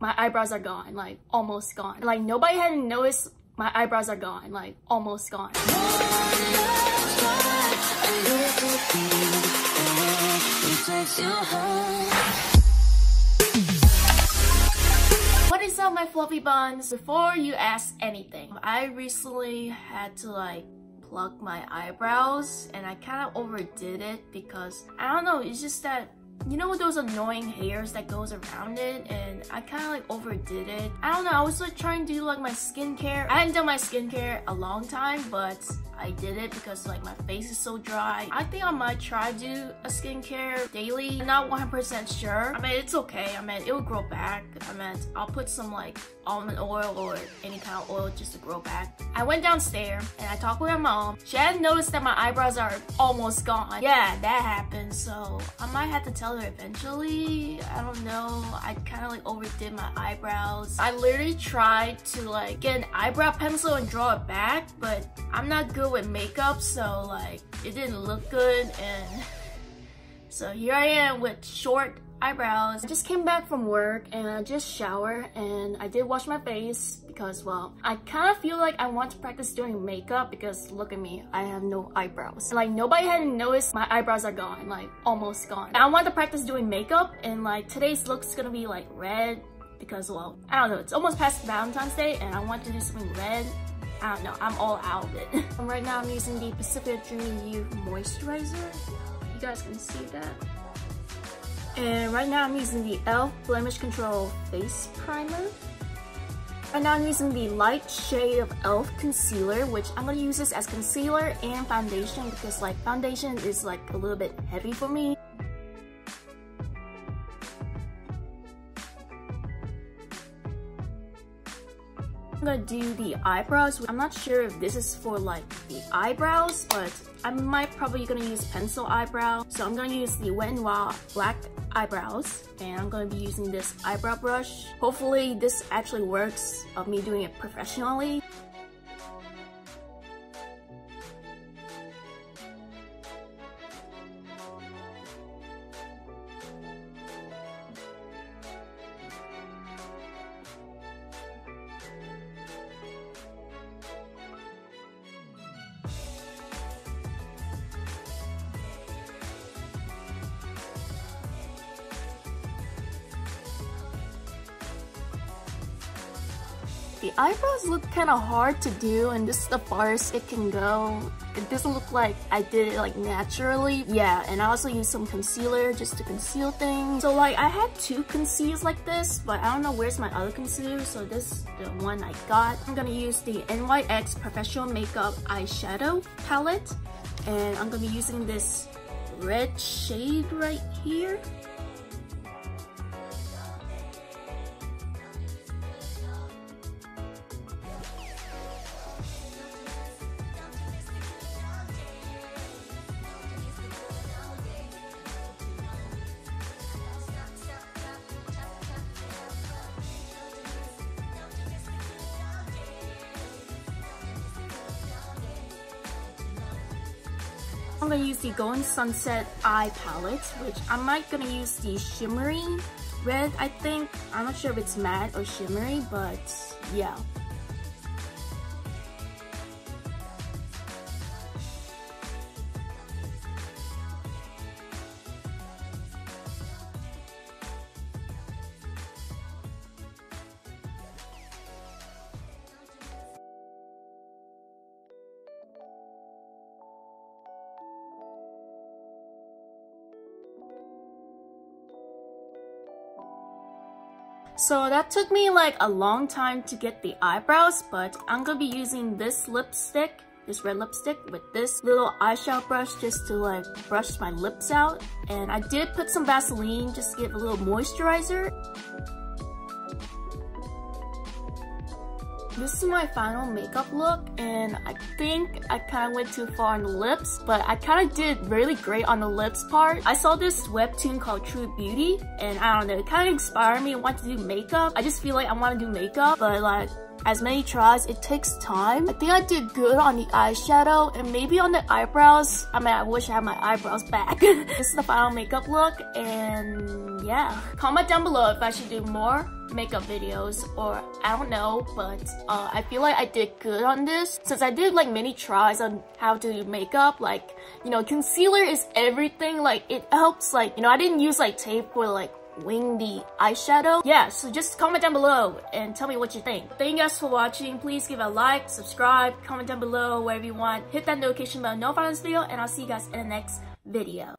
my eyebrows are gone, like almost gone. Like nobody had noticed my eyebrows are gone, like almost gone. What is up, my fluffy buns? Before you ask anything, I recently had to like pluck my eyebrows, and I kind of overdid it because I don't know, it's just that, you know, those annoying hairs that goes around it, and I kind of like overdid it. I don't know, I was like trying to do like my skincare. I hadn't done my skincare a long time, but I did it because like my face is so dry. I think I might try to do a skincare daily. I'm not 100% sure. I mean, it's okay. I mean, it'll grow back. I mean, I'll put some like almond oil or any kind of oil just to grow back. I went downstairs and I talked with my mom. She hadn't noticed that my eyebrows are almost gone. Yeah, that happened. So I might have to tell her eventually. I don't know. I kind of like overdid my eyebrows. I literally tried to like get an eyebrow pencil and draw it back, but I'm not good with makeup, so like it didn't look good, and so here I am with short eyebrows. I just came back from work and I just showered and I did wash my face because, well, I kind of feel like I want to practice doing makeup because look at me, I have no eyebrows. Like nobody had noticed my eyebrows are gone, like almost gone. I want to practice doing makeup, and like today's look's gonna be like red because, well, I don't know, it's almost past Valentine's Day and I want to do something red. I don't know, I'm all out of it. Right now I'm using the Pacific Dream Youth moisturizer. You guys can see that. And right now I'm using the e.l.f. Blemish Control Face Primer. Right now I'm using the light shade of e.l.f. concealer, which I'm gonna use this as concealer and foundation because like foundation is like a little bit heavy for me. I'm gonna do the eyebrows. I'm not sure if this is for like the eyebrows, but I might probably gonna use pencil eyebrow. So I'm gonna use the Wet n Wild black eyebrows, and I'm gonna be using this eyebrow brush. Hopefully this actually works of me doing it professionally. The eyebrows look kind of hard to do, and this is the farthest it can go. It doesn't look like I did it like naturally. Yeah, and I also used some concealer just to conceal things. So like I had two concealers like this, but I don't know where's my other concealer, so this is the one I got. I'm gonna use the NYX Professional Makeup eyeshadow palette, and I'm gonna be using this red shade right here. I'm gonna use the Golden Sunset Eye Palette, which I might gonna use the shimmery red, I think. I'm not sure if it's matte or shimmery, but yeah. So that took me like a long time to get the eyebrows, but I'm gonna be using this lipstick, this red lipstick, with this little eyeshadow brush just to like brush my lips out. And I did put some Vaseline just to get a little moisturizer. This is my final makeup look, and I think I kind of went too far on the lips, but I kind of did really great on the lips part. I saw this webtoon called True Beauty, and I don't know, it kind of inspired me. I want to do makeup. I just feel like I want to do makeup, but like as many tries, it takes time. I think I did good on the eyeshadow and maybe on the eyebrows. I mean, I wish I had my eyebrows back. This is the final makeup look, and yeah, comment down below if I should do more makeup videos, or I don't know, but I feel like I did good on this, since I did like many tries on how to do makeup. Like, you know, concealer is everything. Like, it helps, like, you know, I didn't use like tape or like wing the eyeshadow. Yeah, so just comment down below and tell me what you think. Thank you guys for watching. Please give it a like, subscribe, comment down below, wherever you want. Hit that notification bell, notify this video, and I'll see you guys in the next video.